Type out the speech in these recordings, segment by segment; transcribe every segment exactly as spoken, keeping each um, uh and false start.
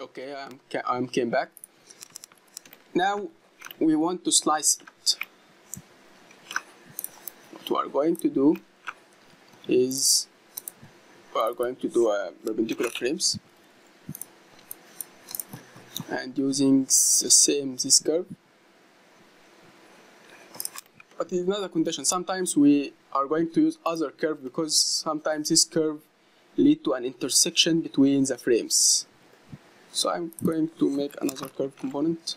Okay, I'm, I'm came back. Now we want to slice it. What we are going to do is we are going to do a perpendicular frames, and using the same this curve. But it's not a condition. Sometimes we are going to use other curve because sometimes this curve lead to an intersection between the frames. So I'm going to make another curve component.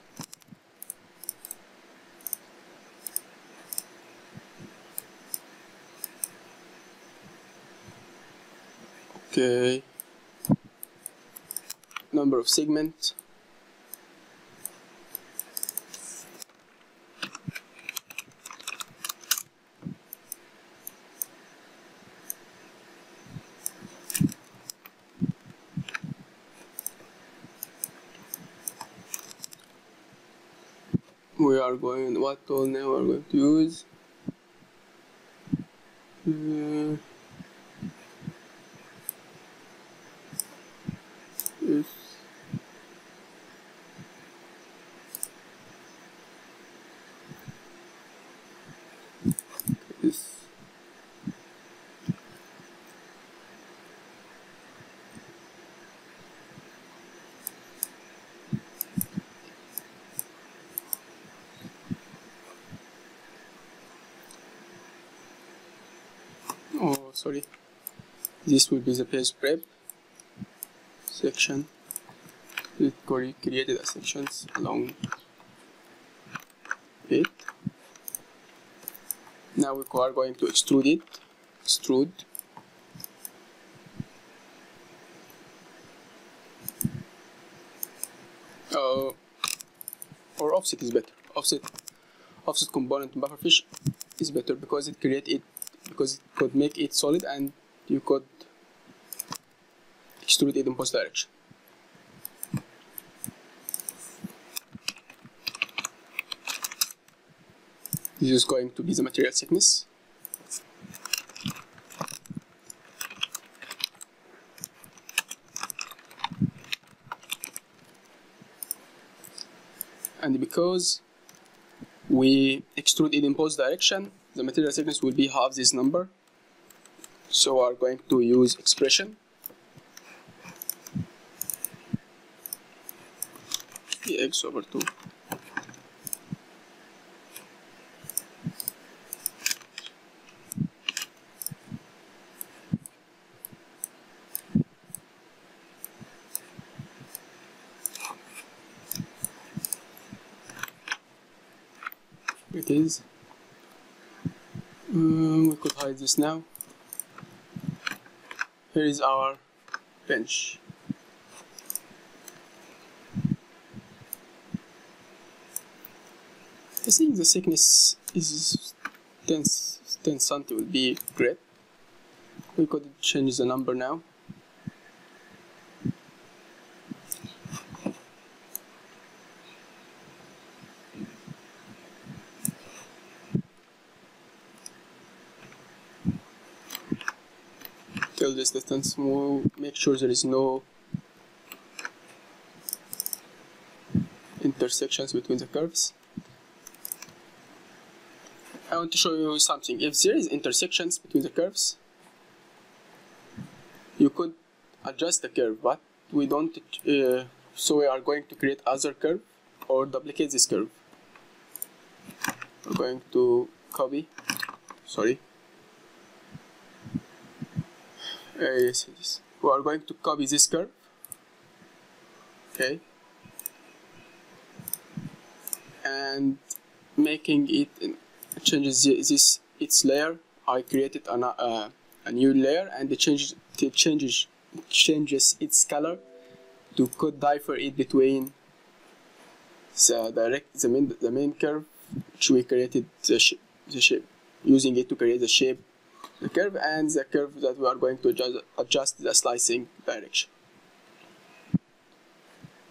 Okay. Number of segments. We are going, what tool name we are going to use? Uh, yes. Yes. Oh, sorry, this will be the page prep section. It created a sections along it. Now we are going to extrude it. Extrude. Uh, or offset is better. Offset, offset component in Pufferfish is better because it creates it. Because it could make it solid and you could extrude it in both directions. This is going to be the material thickness. And because we extrude it in both directions, the material thickness will be half this number. So we are going to use expression. Dx over two. It is. Um, we could hide this now. Here is our bench. I think the thickness is ten centimeters will be great. We could change the number now. This distance, we'll make sure there is no intersections between the curves. I want to show you something. If there is intersections between the curves, you could adjust the curve, but we don't, uh, so we are going to create other curve or duplicate this curve. We're going to copy, sorry. Uh, yes, yes. We are going to copy this curve. Okay. And making it changes this its layer. I created an, uh, a new layer and it changes it changes changes its color to could differ it between the direct the main the main curve which we created the shape, the shape using it to create the shape. The curve and the curve that we are going to adjust, adjust the slicing direction.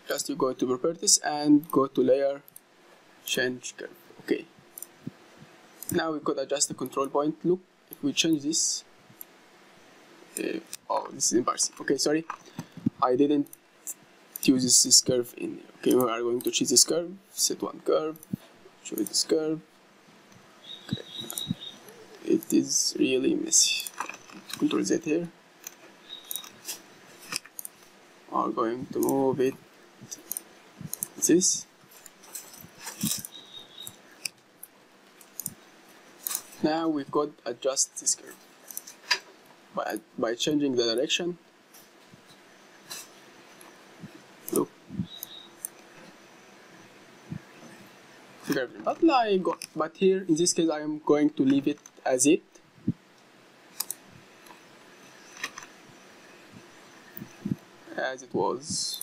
Just you go to properties and go to layer, change curve. Okay. Now we could adjust the control point. Look, if we change this. Uh, oh, this is embarrassing. Okay, sorry. I didn't choose this curve in here. Okay, we are going to choose this curve, set one curve, choose this curve. Okay. It is really messy. Control Z here. We are going to move it this. Now we could adjust this curve by, by changing the direction. Look. But, like, but here, in this case, I am going to leave it as it. As it was.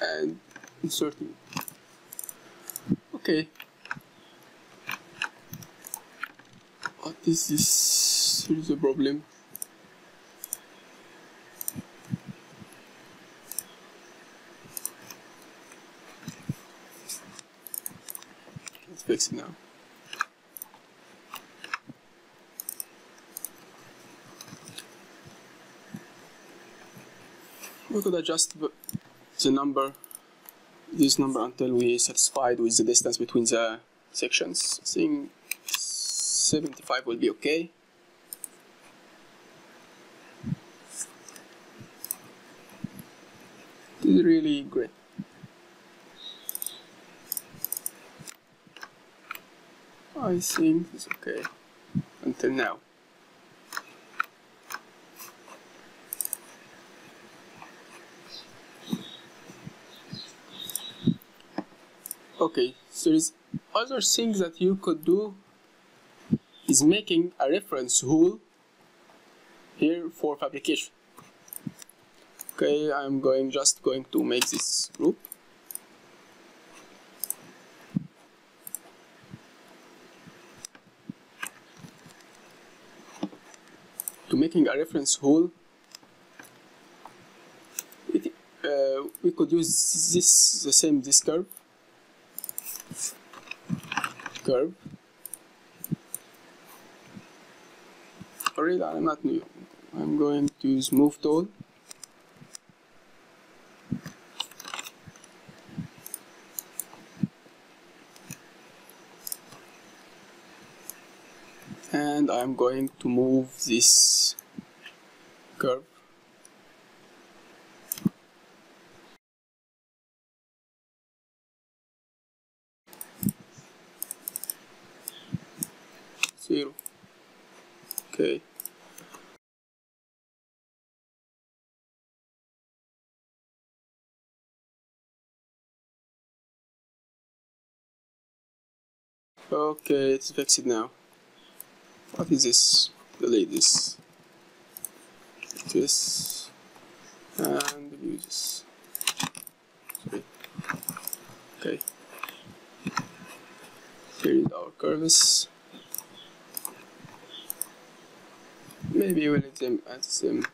And inserting. Okay. This is this is a problem. Let's fix it now. We could adjust the, the number, this number, until we're satisfied with the distance between the sections. I think seventy-five will be okay. This is really great. I think it's okay until now. Okay, so there's other things that you could do. Is making a reference hole here for fabrication. Okay, I'm going just going to make this group. To making a reference hole, it, uh, we could use this the same this curve curve. I'm not new. I'm going to use move tool. And I'm going to move this curve. Zero. Okay. Okay, it's fixed now. What is this? Delete this. This. And use this. Sorry. Okay. Here is our curves. Maybe we'll leave them as the same.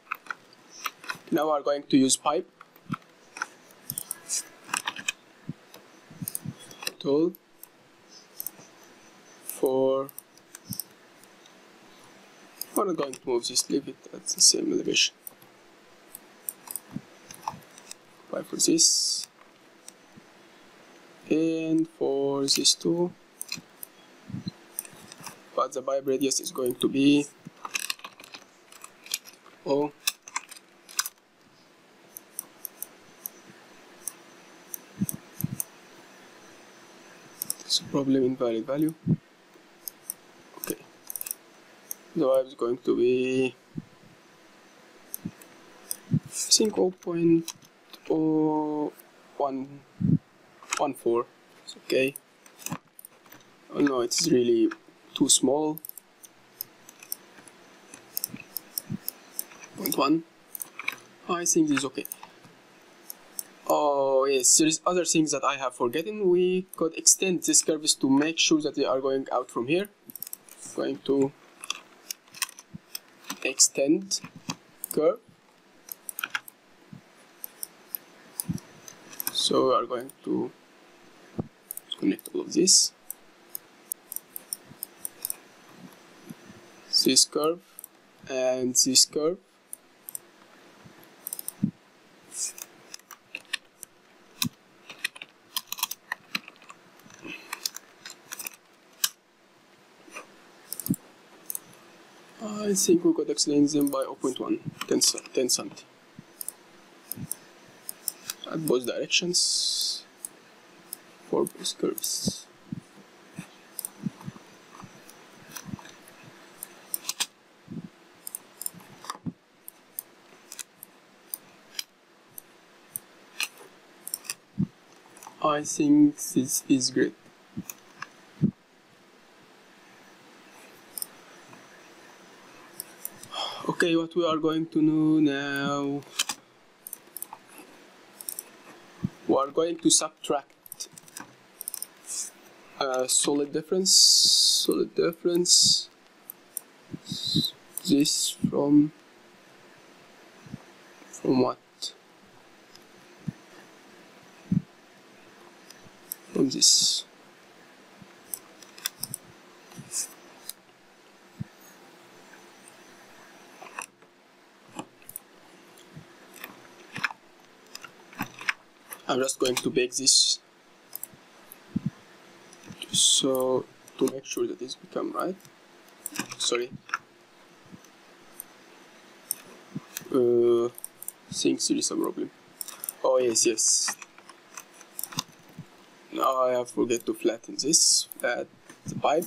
Now we're going to use pipe. Tool. For we're not going to move this, leave it at the same elevation. Apply for this and for this too, but the pipe radius is going to be oh it's a problem invalid value. The vibe is going to be, I think, zero point zero one one four. It's okay. Oh no, it's really too small. zero point one. I think this is okay. Oh yes, there is other things that I have forgotten. We could extend these curves to make sure that they are going out from here. I'm going to extend curve, so we are going to connect all of this this curve and this curve I think we could explain them by zero point one, ten something. At both directions for both curves. I think this is great. Okay, what we are going to do now, we are going to subtract uh, solid difference, solid difference, this from, from what? From this. I'm just going to bake this so to make sure that this become right. Sorry, uh, think there is a problem. Oh yes, yes. Now I have forget to flatten this at the pipe.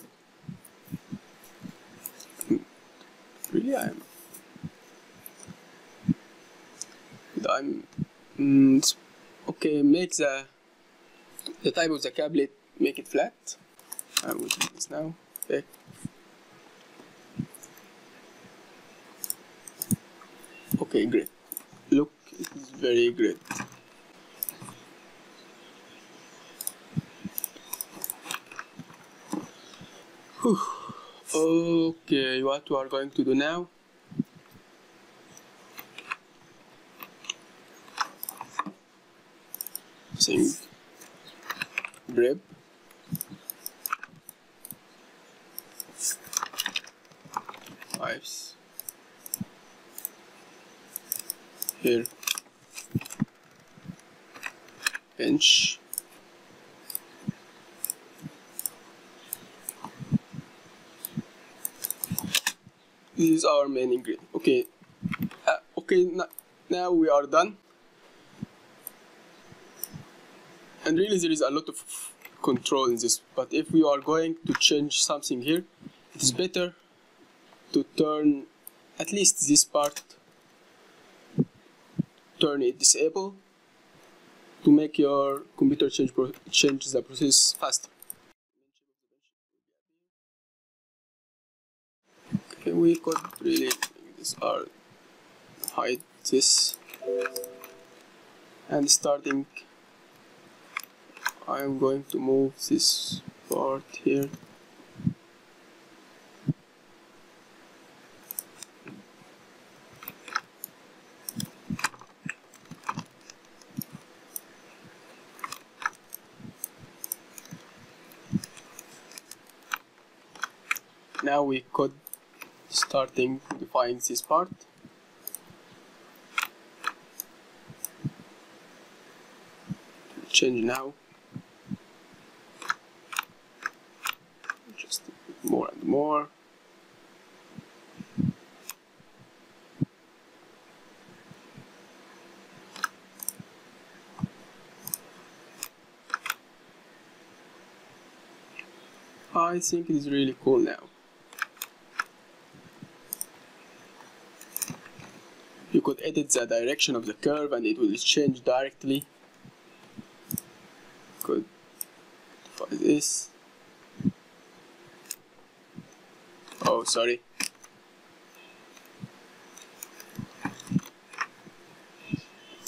Really, I'm. I'm. Mm, Okay, make the the type of the cablet, make it flat. I will do this now. Okay. Okay, great. Look, it is very great. Whew. Okay, what we are going to do now? Grab pipes here, bench these are main ingredients. Okay, uh, okay, now we are done. And really there is a lot of control in this, but if we are going to change something here, it is better to turn at least this part, turn it disable to make your computer change, pro change the process faster. Okay, we could really make this or hide this and starting I'm going to move this part here. Now we could starting defining this part. Change now. More and more. I think it's really cool now. You could edit the direction of the curve and it will change directly. Could define this. Oh, sorry.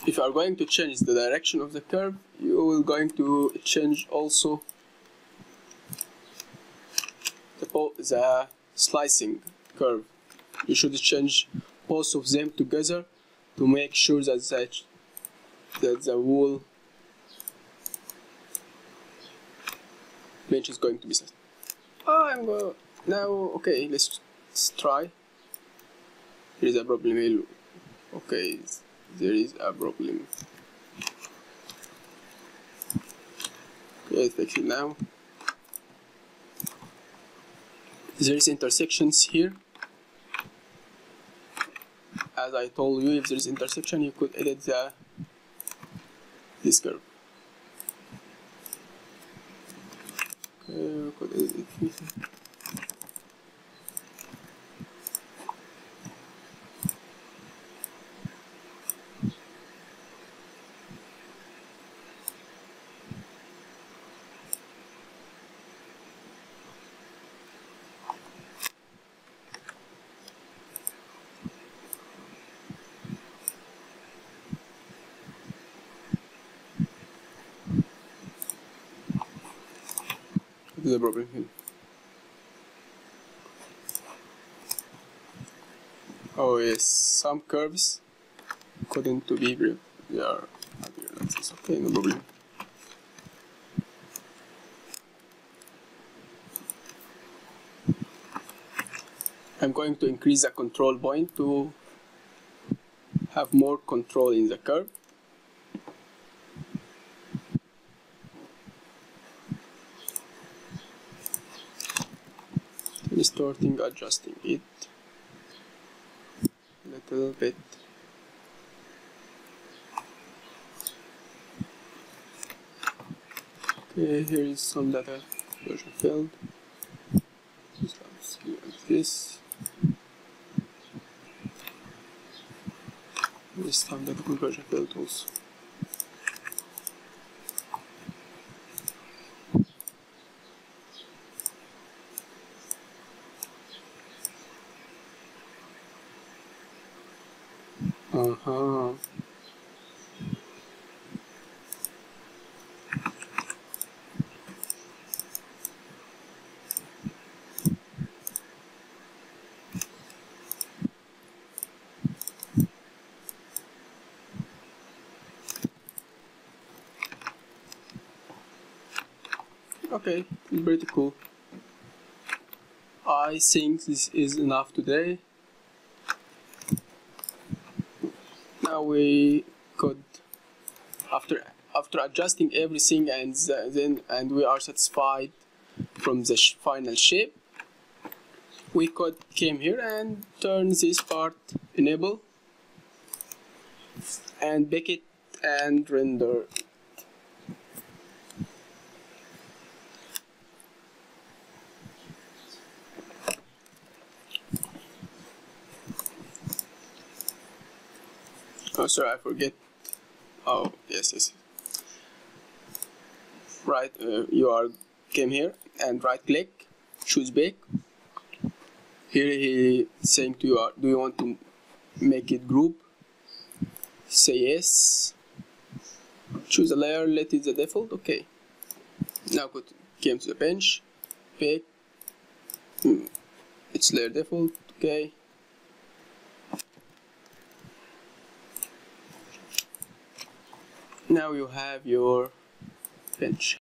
If you are going to change the direction of the curve, you will going to change also the, the slicing curve. You should change both of them together to make sure that the, that the whole bench is going to be sliced. Oh, I'm going. Now, okay, let's, let's try. There is a problem. Okay, there is a problem. Okay, let's fix it now. There is intersections here. as I told you, if there is intersection, you could edit the this curve. Okay, you could edit it. The problem here. Oh yes, some curves couldn't to be gripped. They are not here. That's okay, no problem. I'm going to increase the control point to have more control in the curve. Distorting, adjusting it a little bit. Okay, here is some data version field. Let's see like this. Here is some data conversion field also. Uh-huh. Okay, pretty cool. I think this is enough today. We could, after after adjusting everything, and then and we are satisfied from the sh final shape, we could came here and turn this part enable and bake it and render. Oh, sorry, I forget. Oh, yes, yes. Right, uh, you are came here and right-click, choose bake. Here he saying to you, do you want to make it group? Say yes. Choose a layer, let it the default. Okay. Now go to, came to the bench, bake. Hmm. It's layer default. Okay. Now you have your bench.